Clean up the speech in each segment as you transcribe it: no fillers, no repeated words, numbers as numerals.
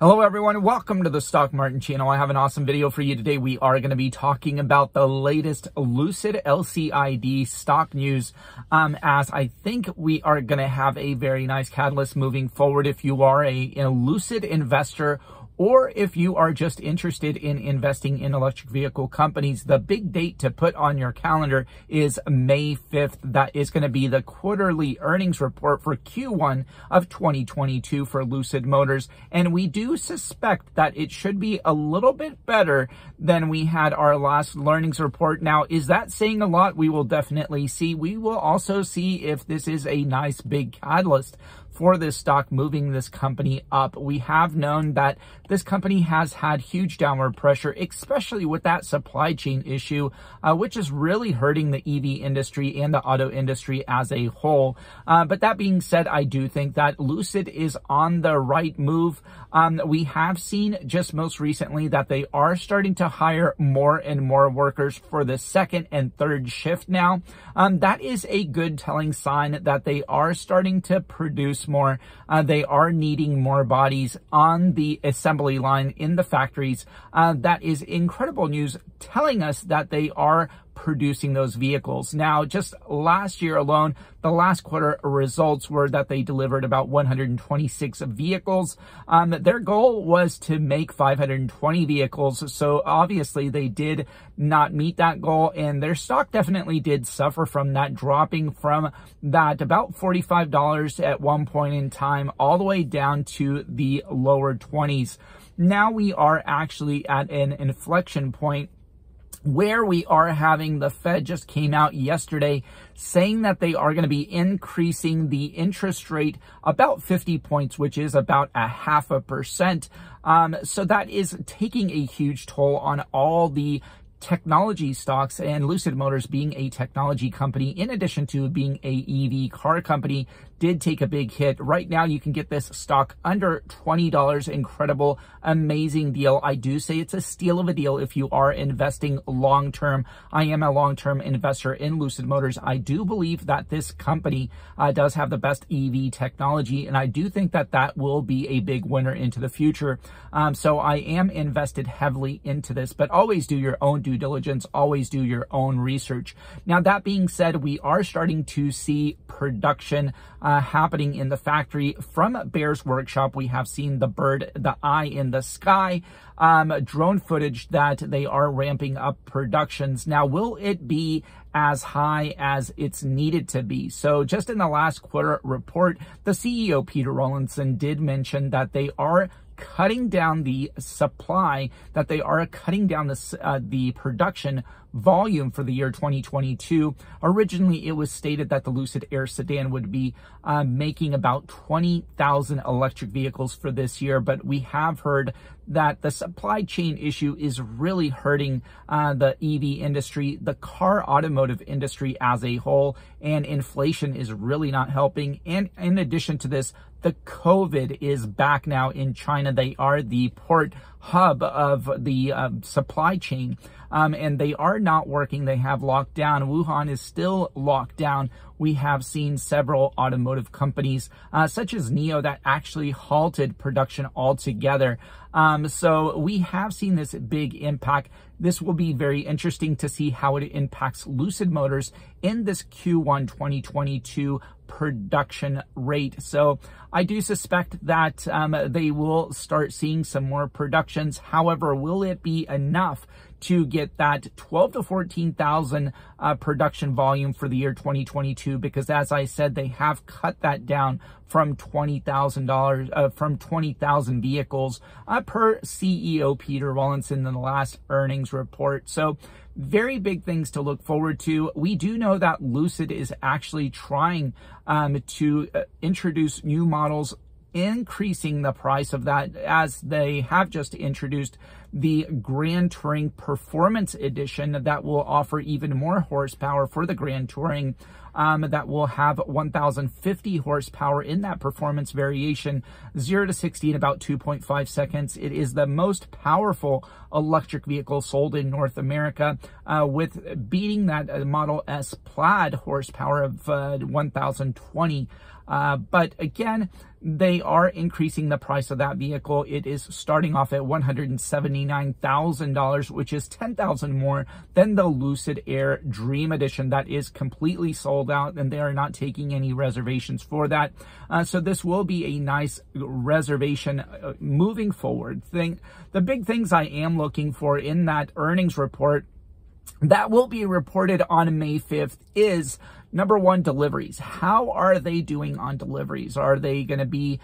Hello everyone, welcome to the Stock Martin channel. I have an awesome video for you today. We are going to be talking about the latest Lucid LCID stock news, as I think we are going to have a very nice catalyst moving forward if you are a Lucid investor or if you are just interested in investing in electric vehicle companies. The big date to put on your calendar is May 5th. That is going to be the quarterly earnings report for Q1 of 2022 for Lucid Motors. And we do suspect that it should be a little bit better than we had our last earnings report. Now, is that saying a lot? We will definitely see. We will also see if this is a nice big catalyst for this stock, moving this company up. We have known that this company has had huge downward pressure, especially with that supply chain issue, which is really hurting the EV industry and the auto industry as a whole. But that being said, I do think that Lucid is on the right move. We have seen just most recently that they are starting to hire more and more workers for the second and third shift now. That is a good telling sign that they are starting to produce more. They are needing more bodies on the assembly line in the factories. That is incredible news, telling us that they are producing those vehicles. Now, just last year alone, the last quarter results were that they delivered about 126 vehicles. Their goal was to make 520 vehicles. So obviously they did not meet that goal, and their stock definitely did suffer from that, dropping from that about $45 at one point in time all the way down to the lower 20s. Now we are actually at an inflection point where we are having the Fed just came out yesterday saying that they are going to be increasing the interest rate about 50 points, which is about 0.5%. So that is taking a huge toll on all the technology stocks, and Lucid Motors, being a technology company in addition to being a EV car company, did take a big hit. Right now you can get this stock under $20. Incredible, amazing deal. I do say it's a steal of a deal if you are investing long term. I am a long-term investor in Lucid Motors. I do believe that this company does have the best EV technology, and I do think that that will be a big winner into the future. So I am invested heavily into this, but always do your own due diligence, always do your own research. Now, that being said, we are starting to see production happening in the factory from Bear's Workshop. We have seen the bird, the eye in the sky, drone footage that they are ramping up productions. Now, will it be as high as it's needed to be? So just in the last quarter report, the CEO, Peter Rawlinson, did mention that they are cutting down the supply, that they are cutting down the production volume for the year 2022. Originally, it was stated that the Lucid Air sedan would be making about 20,000 electric vehicles for this year, but we have heard that the supply chain issue is really hurting the EV industry, the car automotive industry as a whole, and inflation is really not helping. And in addition to this, the COVID is back now in China. They are the port hub of the supply chain, and they are not working. They have locked down. Wuhan is still locked down. We have seen several automotive companies, such as NIO, that actually halted production altogether. So we have seen this big impact. This will be very interesting to see how it impacts Lucid Motors in this Q1 2022 production rate. So I do suspect that they will start seeing some more productions. However, will it be enough to get that 12 to 14,000 production volume for the year 2022? Because as I said, they have cut that down from $20,000 vehicles per CEO Peter Rawlinson in the last earnings report. So very big things to look forward to. We do know that Lucid is actually trying to introduce new models, increasing the price of that, as they have just introduced the Grand Touring Performance Edition that will offer even more horsepower for the Grand Touring, that will have 1,050 horsepower in that performance variation, 0 to 60 in about 2.5 seconds. It is the most powerful electric vehicle sold in North America, with beating that Model S Plaid horsepower of 1,020 But again, they are increasing the price of that vehicle. It is starting off at $179,000, which is $10,000 more than the Lucid Air Dream Edition that is completely sold out, and they are not taking any reservations for that. So this will be a nice reservation moving forward thing. The big things I am looking for in that earnings report that will be reported on May 5th is number one, deliveries. How are they doing on deliveries? Are they going to be,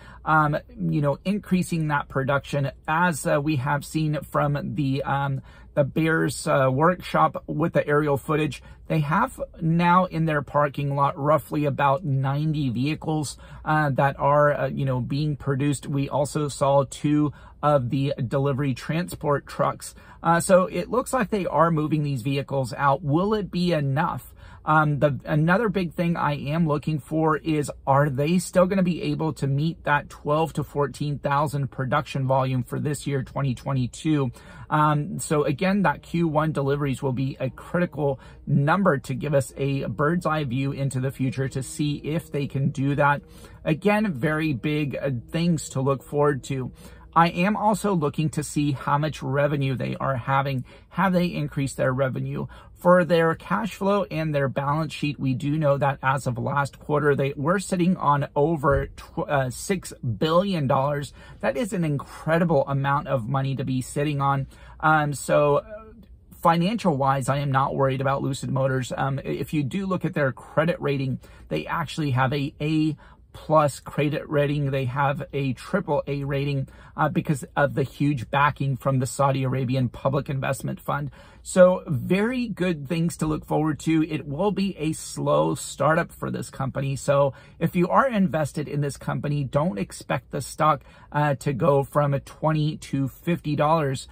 increasing that production as we have seen from the Bear's Workshop with the aerial footage? They have now in their parking lot roughly about 90 vehicles that are, being produced. We also saw two of the delivery transport trucks. So it looks like they are moving these vehicles out. Will it be enough? Another big thing I am looking for is, are they still going to be able to meet that 12 to 14,000 production volume for this year, 2022? So again, that Q1 deliveries will be a critical number to give us a bird's eye view into the future to see if they can do that. Again, very big things to look forward to. I am also looking to see how much revenue they are having. Have they increased their revenue? For their cash flow and their balance sheet, we do know that as of last quarter, they were sitting on over $6 billion. That is an incredible amount of money to be sitting on. So financial-wise, I am not worried about Lucid Motors. If you do look at their credit rating, they actually have a A+ credit rating. They have a AAA rating because of the huge backing from the Saudi Arabian Public Investment Fund. So very good things to look forward to. It will be a slow startup for this company. So if you are invested in this company, don't expect the stock to go from $20 to $50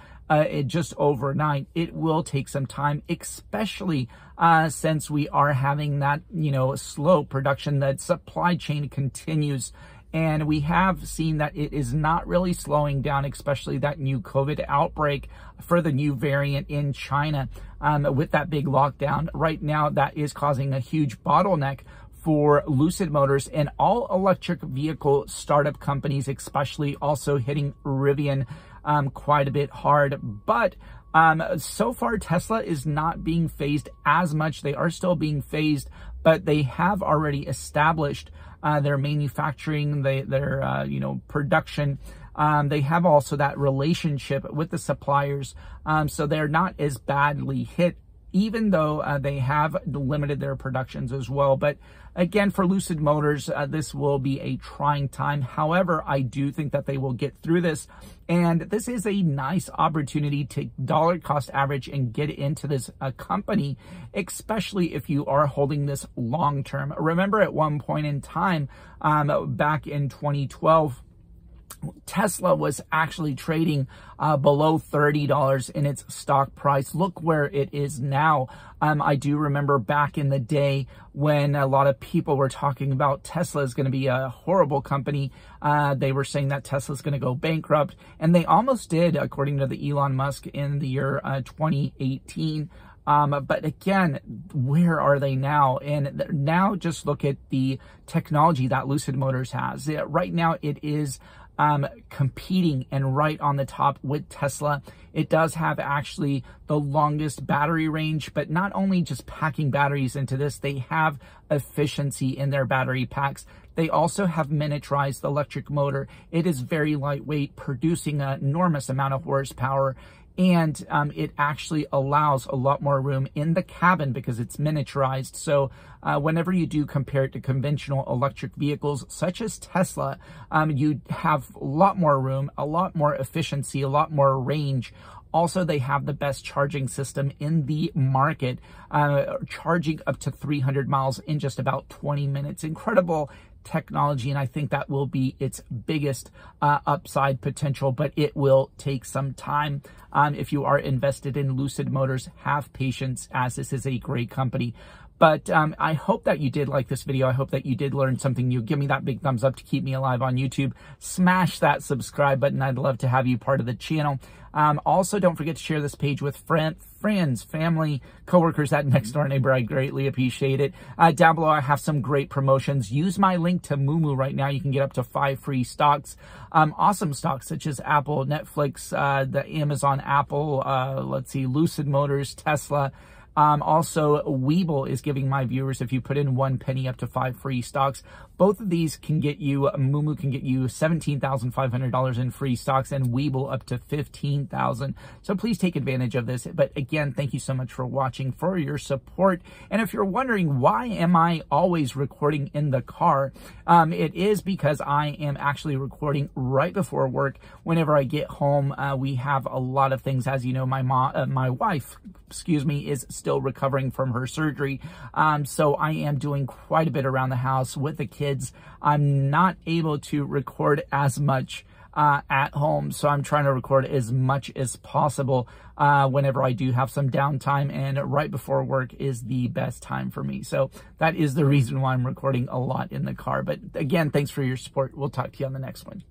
just overnight. It will take some time, especially since we are having that, slow production, that supply chain continues. And we have seen that it is not really slowing down, especially that new COVID outbreak for the new variant in China with that big lockdown. Right now, that is causing a huge bottleneck for Lucid Motors and all electric vehicle startup companies, especially also hitting Rivian quite a bit hard. But so far, Tesla is not being phased as much. They are still being phased, but they have already established their manufacturing, their production. They have also that relationship with the suppliers. So they're not as badly hit, even though they have limited their productions as well. But again, for Lucid Motors, this will be a trying time. However, I do think that they will get through this. And this is a nice opportunity to dollar cost average and get into this company, especially if you are holding this long term. Remember at one point in time, back in 2012, Tesla was actually trading below $30 in its stock price. Look where it is now. I do remember back in the day when a lot of people were talking about Tesla is going to be a horrible company. They were saying that Tesla is going to go bankrupt, and they almost did, according to the Elon Musk, in the year 2018. But again, where are they now? And now just look at the technology that Lucid Motors has. Right now, it is competing and right on the top with Tesla. It does have actually the longest battery range, but not only just packing batteries into this, they have efficiency in their battery packs. They also have miniaturized the electric motor. It is very lightweight, producing an enormous amount of horsepower. And it actually allows a lot more room in the cabin because it's miniaturized. So whenever you do compare it to conventional electric vehicles such as Tesla, you have a lot more room, a lot more efficiency, a lot more range. Also, they have the best charging system in the market, charging up to 300 miles in just about 20 minutes. Incredible technology, and I think that will be its biggest upside potential, but it will take some time. If you are invested in Lucid Motors, have patience, as this is a great company. But I hope that you did like this video. I hope that you did learn something new. Give me that big thumbs up to keep me alive on YouTube. Smash that subscribe button. I'd love to have you part of the channel. Also, don't forget to share this page with friends, family, coworkers, that next door neighbor. I greatly appreciate it. Down below, I have some great promotions. Use my link to Moomoo right now. You can get up to 5 free stocks. Awesome stocks such as Apple, Netflix, the Amazon, Apple, let's see, Lucid Motors, Tesla. Also, Webull is giving my viewers, if you put in 1 penny, up to 5 free stocks. Both of these can get you, Moomoo can get you $17,500 in free stocks, and Webull up to $15,000. So please take advantage of this. But again, thank you so much for watching, for your support. And if you're wondering, why am I always recording in the car? It is because I am actually recording right before work. Whenever I get home, we have a lot of things. As you know, my wife, excuse me, is still recovering from her surgery. So I am doing quite a bit around the house with the kids. I'm not able to record as much at home. So I'm trying to record as much as possible whenever I do have some downtime, and right before work is the best time for me. So that is the reason why I'm recording a lot in the car. But again, thanks for your support. We'll talk to you on the next one.